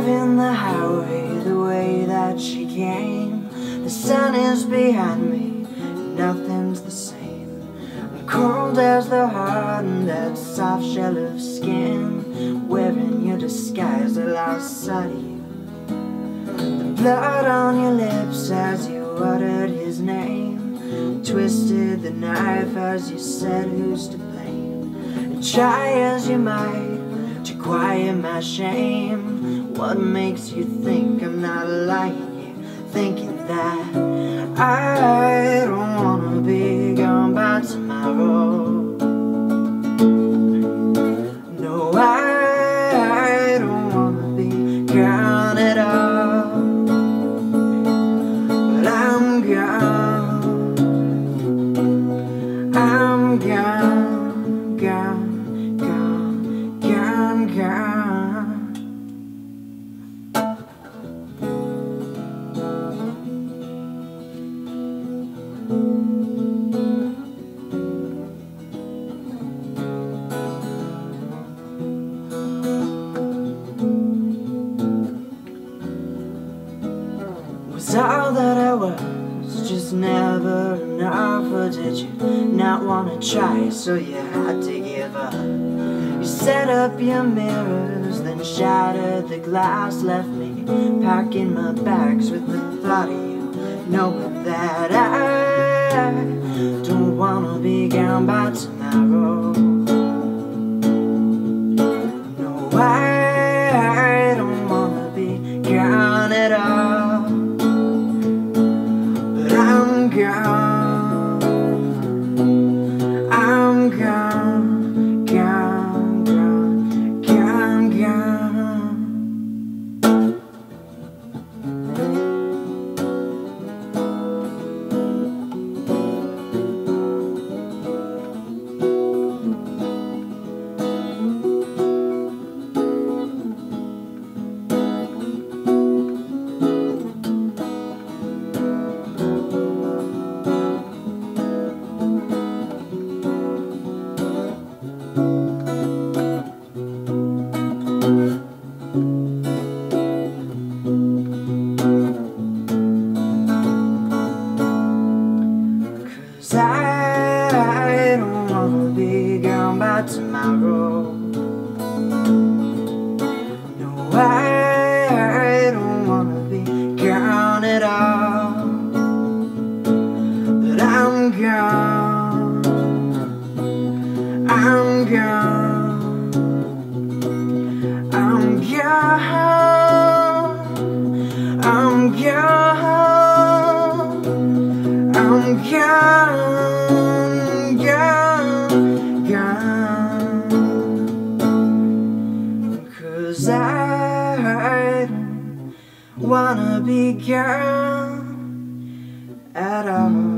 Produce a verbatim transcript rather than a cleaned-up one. driving the highway the way that she came. The sun is behind me, and nothing's the same. I'm cold as the heart and that soft shell of skin. Wearing your disguise, I lost sight of you. The blood on your lips as you uttered his name. Twisted the knife as you said who's to blame. And try as you might to quiet my shame, what makes you think I'm not lying here, thinking that I don't wanna be gone by tomorrow? No, I don't wanna be gone at all, but I'm gone, I'm gone, gone. Was all that I was just never enough, or did you not want to try, so you had to give up? You set up your mirrors, then shattered the glass, left me packing my bags with the thought of you, knowing that I don't want to be gone by tomorrow. No, I don't want to be gone at all. I'm gone, gone, gone, gone, gone. I don't wanna be gone by tomorrow. No, I, I don't wanna be gone at all, but I'm gone, I'm gone, I'm gone, I'm gone, I'm gone. I don't wanna be gone at all.